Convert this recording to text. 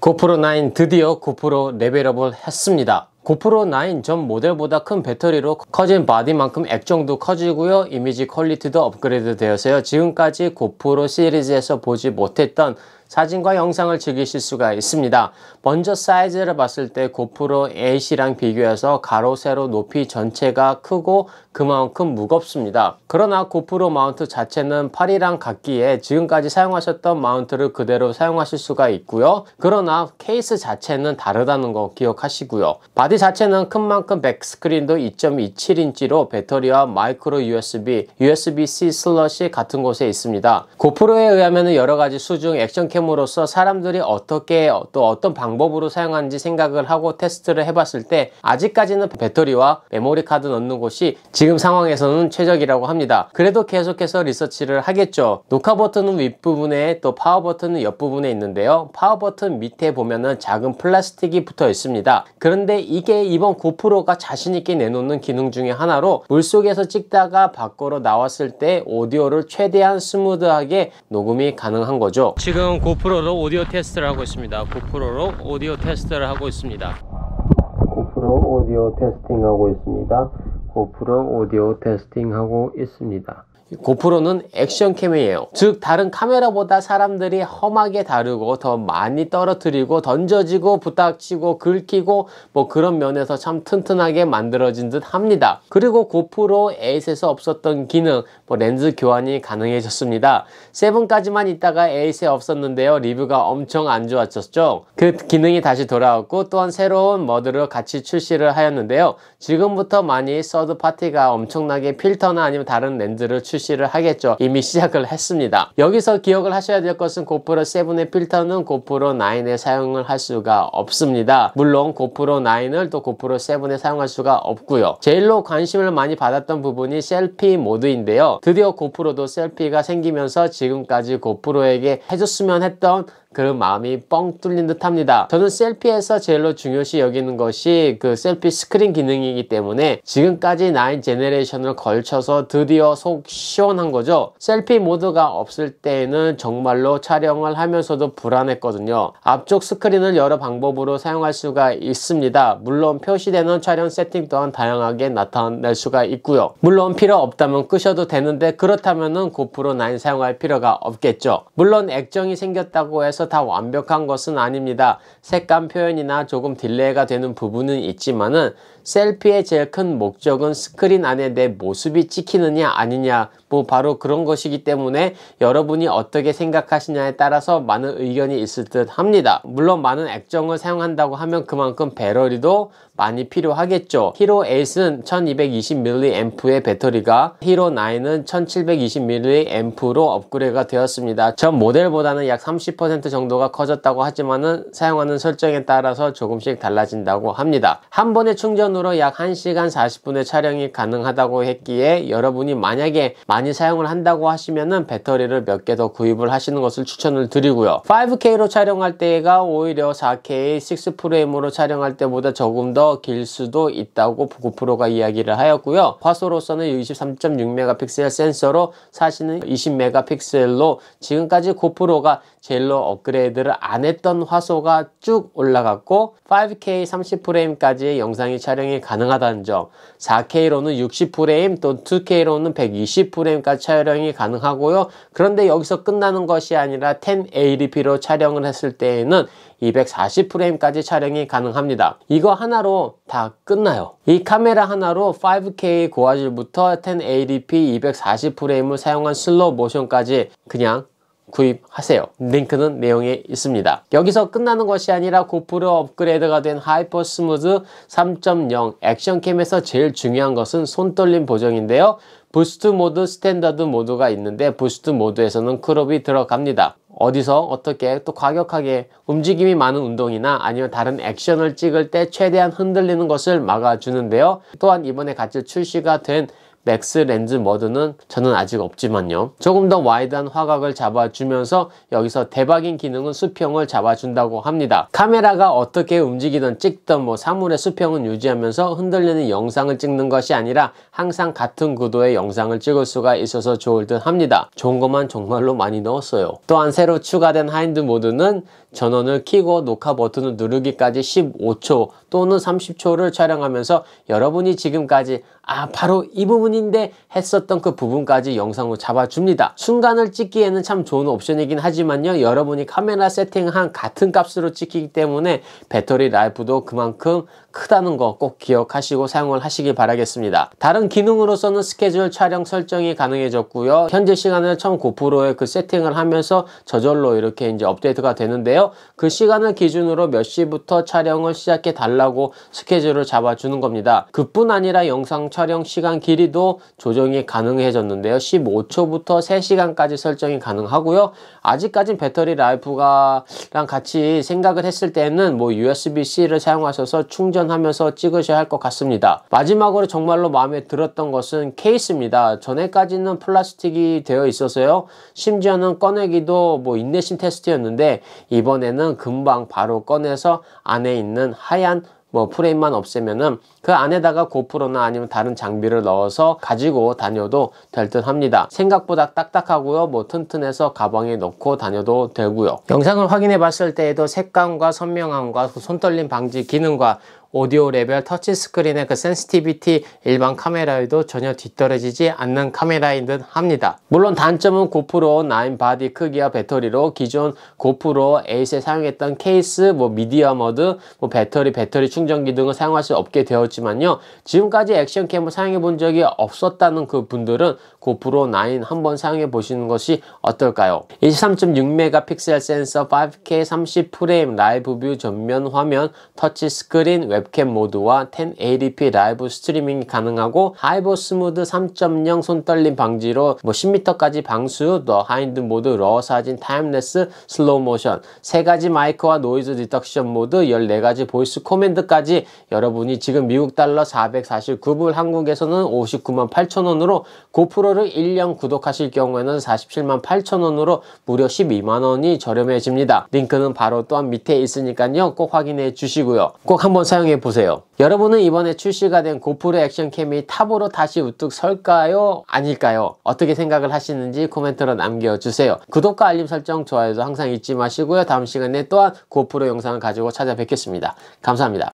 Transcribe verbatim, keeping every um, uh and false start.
고프로 나인 드디어 고프로 레벨업을 했습니다. 고프로 나인 전 모델보다 큰 배터리로 커진 바디만큼 액정도 커지고요, 이미지 퀄리티도 업그레이드 되었어요. 지금까지 고프로 시리즈에서 보지 못했던 사진과 영상을 즐기실 수가 있습니다. 먼저 사이즈를 봤을 때 고프로 에잇이랑 비교해서 가로, 세로, 높이 전체가 크고 그만큼 무겁습니다. 그러나 고프로 마운트 자체는 팔이랑 같기에 지금까지 사용하셨던 마운트를 그대로 사용하실 수가 있고요. 그러나 케이스 자체는 다르다는 거 기억하시고요. 바디 자체는 큰 만큼 백스크린도 이 점 이칠 인치로 배터리와 마이크로 유에스비, 유에스비 씨 슬롯이 같은 곳에 있습니다. 고프로에 의하면 여러 가지 수중 액션 캠 으로서 사람들이 어떻게 또 어떤 방법으로 사용하는지 생각을 하고 테스트를 해봤을 때 아직까지는 배터리와 메모리 카드 넣는 곳이 지금 상황에서는 최적이라고 합니다. 그래도 계속해서 리서치를 하겠죠. 녹화 버튼은 윗부분에 또 파워 버튼은 옆부분에 있는데요. 파워 버튼 밑에 보면은 작은 플라스틱이 붙어 있습니다. 그런데 이게 이번 고프로가 자신있게 내놓는 기능 중에 하나로 물속에서 찍다가 밖으로 나왔을 때 오디오를 최대한 스무드하게 녹음이 가능한 거죠. 지금 고프로로 오디오 테스트를 하고 있습니다. 고프로로 오디오 테스트를 하고 있습니다. 고프로 오디오 테스팅 하고 있습니다. 고프로 오디오 테스팅 하고 있습니다. 고프로는 액션캠이에요. 즉 다른 카메라보다 사람들이 험하게 다루고 더 많이 떨어뜨리고 던져지고 부닥치고 긁히고 뭐 그런 면에서 참 튼튼하게 만들어진 듯 합니다. 그리고 고프로 에잇에서 없었던 기능, 뭐 렌즈 교환이 가능해졌습니다. 세븐까지만 있다가 에잇에 없었는데요, 리뷰가 엄청 안 좋았었죠. 그 기능이 다시 돌아왔고 또한 새로운 머드를 같이 출시를 하였는데요, 지금부터 많이 서드 파티가 엄청나게 필터나 아니면 다른 렌즈를 출시 를 하겠죠. 이미 시작을 했습니다. 여기서 기억을 하셔야 될 것은 고프로 세븐의 필터는 고프로 나인에 사용을 할 수가 없습니다. 물론 고프로 나인을 또 고프로 세븐에 사용할 수가 없고요. 제일로 관심을 많이 받았던 부분이 셀피 모드인데요. 드디어 고프로도 셀피가 생기면서 지금까지 고프로에게 해줬으면 했던 그런 마음이 뻥 뚫린 듯 합니다. 저는 셀피에서 제일로 중요시 여기는 것이 그 셀피 스크린 기능이기 때문에 지금까지 나인 제너레이션을 걸쳐서 드디어 속 시원한 거죠. 셀피 모드가 없을 때에는 정말로 촬영을 하면서도 불안했거든요. 앞쪽 스크린을 여러 방법으로 사용할 수가 있습니다. 물론 표시되는 촬영 세팅 또한 다양하게 나타낼 수가 있고요. 물론 필요 없다면 끄셔도 되는데 그렇다면은 고프로 나인 사용할 필요가 없겠죠. 물론 액정이 생겼다고 해서 다 완벽한 것은 아닙니다. 색감 표현이나 조금 딜레이가 되는 부분은 있지만은 셀피의 제일 큰 목적은 스크린 안에 내 모습이 찍히느냐 아니냐, 뭐 바로 그런 것이기 때문에 여러분이 어떻게 생각하시냐에 따라서 많은 의견이 있을 듯 합니다. 물론 많은 액정을 사용한다고 하면 그만큼 배터리도 많이 필요하겠죠. 히로 에잇은 천이백이십 밀리암페어의 배터리가 히로 나인은 천칠백이십 밀리암페어로 업그레이드가 되었습니다. 전 모델보다는 약 삼십 퍼센트 정도가 커졌다고 하지만은 사용하는 설정에 따라서 조금씩 달라진다고 합니다. 한 번의 충전 으로 약 한 시간 사십 분의 촬영이 가능하다고 했기에 여러분이 만약에 많이 사용을 한다고 하시면은 배터리를 몇 개 더 구입을 하시는 것을 추천을 드리고요. 파이브 케이로 촬영할 때가 오히려 사 케이 육 프레임으로 촬영할 때보다 조금 더 길 수도 있다고 고프로가 이야기를 하였고요. 화소로서는 이십삼 점 육 메가픽셀 센서로 사실은 이십 메가픽셀로 지금까지 고프로가 제일로 업그레이드를 안 했던 화소가 쭉 올라갔고 파이브 케이 삼십 프레임까지의 영상이 촬영 가능하다는 점, 사 케이로는 육십 프레임 또 투 케이로는 백이십 프레임까지 촬영이 가능하고요. 그런데 여기서 끝나는 것이 아니라 천팔십 피로 촬영을 했을 때에는 이백사십 프레임까지 촬영이 가능합니다. 이거 하나로 다 끝나요. 이 카메라 하나로 파이브 케이 고화질부터 천팔십 피 이백사십 프레임을 사용한 슬로우 모션까지 그냥 구입하세요. 링크는 내용에 있습니다. 여기서 끝나는 것이 아니라 고프로 업그레이드가 된 하이퍼스무드 삼 점 영 액션캠에서 제일 중요한 것은 손떨림 보정인데요. 부스트 모드, 스탠다드 모드가 있는데 부스트 모드에서는 크롭이 들어갑니다. 어디서 어떻게 또 과격하게 움직임이 많은 운동이나 아니면 다른 액션을 찍을 때 최대한 흔들리는 것을 막아주는데요. 또한 이번에 같이 출시가 된 맥스 렌즈 모드는 저는 아직 없지만요, 조금 더 와이드한 화각을 잡아주면서 여기서 대박인 기능은 수평을 잡아준다고 합니다. 카메라가 어떻게 움직이든 찍든 뭐 사물의 수평은 유지하면서 흔들리는 영상을 찍는 것이 아니라 항상 같은 구도의 영상을 찍을 수가 있어서 좋을 듯 합니다. 좋은 것만 정말로 많이 넣었어요. 또한 새로 추가된 하인드 모드는 전원을 켜고 녹화 버튼을 누르기까지 십오 초 또는 삼십 초를 촬영하면서 여러분이 지금까지 아 바로 이 부분인데 했었던 그 부분까지 영상으로 잡아줍니다. 순간을 찍기에는 참 좋은 옵션이긴 하지만요, 여러분이 카메라 세팅한 같은 값으로 찍히기 때문에 배터리 라이프도 그만큼 크다는 거 꼭 기억하시고 사용을 하시길 바라겠습니다. 다른 기능으로서는 스케줄 촬영 설정이 가능해졌고요, 현재 시간을 처음 고프로에 그 세팅을 하면서 저절로 이렇게 이제 업데이트가 되는데요, 그 시간을 기준으로 몇 시부터 촬영을 시작해 달라고 스케줄을 잡아주는 겁니다. 그뿐 아니라 영상 촬영 시간 길이도 조정이 가능해졌는데요, 십오 초부터 세 시간까지 설정이 가능하고요, 아직까진 배터리 라이프랑 같이 생각을 했을 때는 뭐 유에스비 씨를 사용하셔서 충전하면서 찍으셔야 할 것 같습니다. 마지막으로 정말로 마음에 들었던 것은 케이스입니다. 전에까지는 플라스틱이 되어 있어서요, 심지어는 꺼내기도 뭐 인내심 테스트였는데 이번에는 금방 바로 꺼내서 안에 있는 하얀 뭐 프레임만 없애면은 그 안에다가 고프로나 아니면 다른 장비를 넣어서 가지고 다녀도 될 듯 합니다. 생각보다 딱딱하고요, 뭐 튼튼해서 가방에 넣고 다녀도 되고요. 영상을 확인해 봤을 때에도 색감과 선명함과 손떨림 방지 기능과 오디오 레벨, 터치스크린의 그 센시티비티 일반 카메라에도 전혀 뒤떨어지지 않는 카메라인 듯 합니다. 물론 단점은 고프로 나인 바디 크기와 배터리로 기존 고프로 에잇에 사용했던 케이스, 뭐 미디어 모드, 뭐 배터리, 배터리 충전기 등을 사용할 수 없게 되었지만요, 지금까지 액션캠을 사용해 본 적이 없었다는 그 분들은 고프로 나인 한번 사용해 보시는 것이 어떨까요? 이십삼 점 육 메가픽셀 센서, 파이브 케이 삼십 프레임 라이브 뷰 전면 화면, 터치스크린, 웹 웹캠 모드와 천팔십 피 라이브 스트리밍이 가능하고 하이퍼스무드 삼 점 영 손떨림 방지로 뭐 십 미터까지 방수, 더 하인드 모드, 러 사진, 타임레스, 슬로우 모션, 세 가지 마이크와 노이즈 리덕션 모드, 열네 가지 보이스 코맨드까지 여러분이 지금 미국 달러 사백사십구 불, 한국에서는 오십구만 팔천 원으로 고프로를 일 년 구독하실 경우에는 사십칠만 팔천 원으로 무려 십이만 원이 저렴해집니다. 링크는 바로 또한 밑에 있으니까요, 꼭 확인해 주시고요, 꼭 한번 사용해 보세요. 여러분은 이번에 출시가 된 고프로 액션캠이 탑으로 다시 우뚝 설까요? 아닐까요? 어떻게 생각을 하시는지 코멘트로 남겨주세요. 구독과 알림 설정, 좋아요도 항상 잊지 마시고요. 다음 시간에 또한 고프로 영상을 가지고 찾아뵙겠습니다. 감사합니다.